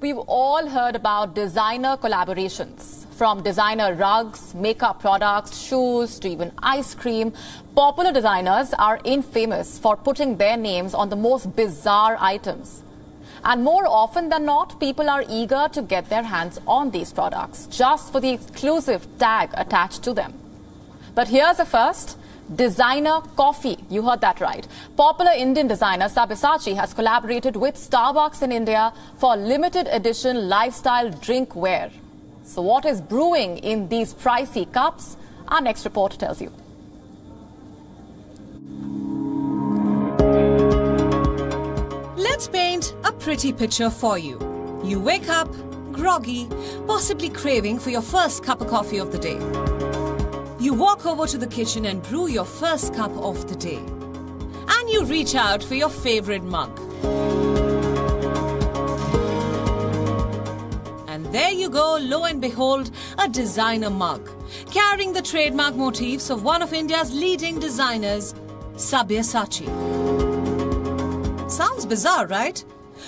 We've all heard about designer collaborations. From designer rugs, makeup products, shoes to even ice cream, popular designers are infamous for putting their names on the most bizarre items. And more often than not, people are eager to get their hands on these products just for the exclusive tag attached to them. But here's the first. Designer coffee. You heard that right. Popular Indian designer Sabyasachi has collaborated with Starbucks in India for limited edition lifestyle drinkware. So what is brewing in these pricey cups? Our next report tells you. Let's paint a pretty picture for you. You wake up groggy, possibly craving for your first cup of coffee of the day. You walk over to the kitchen and brew your first cup of the day. And you reach out for your favorite mug. And there you go, lo and behold, a designer mug. Carrying the trademark motifs of one of India's leading designers, Sabyasachi. Sounds bizarre, right?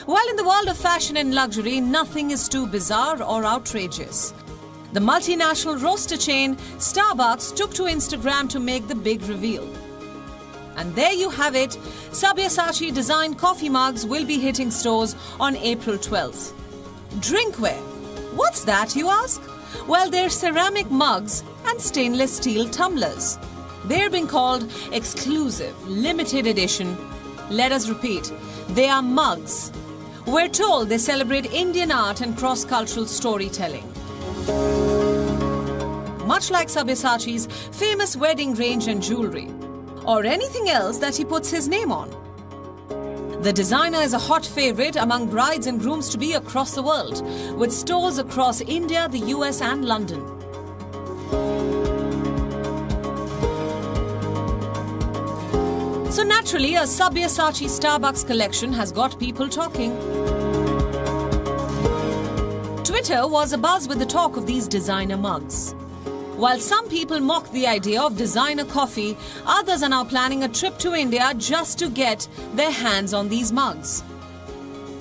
Well, in the world of fashion and luxury, nothing is too bizarre or outrageous. The multinational roaster chain Starbucks took to Instagram to make the big reveal. And there you have it, Sabyasachi designed coffee mugs will be hitting stores on April 12th. Drinkware. What's that, you ask? Well, they're ceramic mugs and stainless steel tumblers. They're being called exclusive, limited edition. Let us repeat, they are mugs. We're told they celebrate Indian art and cross-cultural storytelling. Much like Sabyasachi's famous wedding range and jewellery, or anything else that he puts his name on. The designer is a hot favourite among brides and grooms-to-be across the world, with stores across India, the US and London. So naturally, a Sabyasachi Starbucks collection has got people talking. Twitter was abuzz with the talk of these designer mugs. While some people mock the idea of designer coffee, others are now planning a trip to India just to get their hands on these mugs.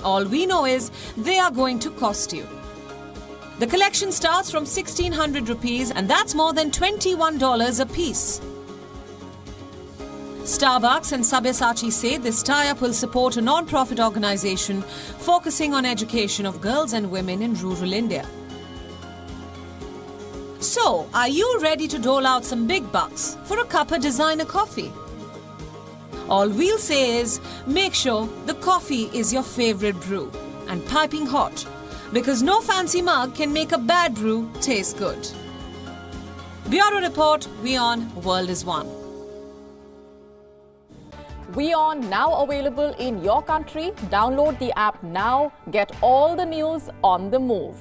All we know is they are going to cost you. The collection starts from 1,600 rupees and that's more than $21 a piece. Starbucks and Sabyasachi say this tie-up will support a non-profit organization focusing on education of girls and women in rural India. So, are you ready to dole out some big bucks for a cup of designer coffee? All we'll say is, make sure the coffee is your favorite brew and piping hot, because no fancy mug can make a bad brew taste good. Bureau Report, WION, World is One. WION now available in your country. Download the app now. Get all the news on the move.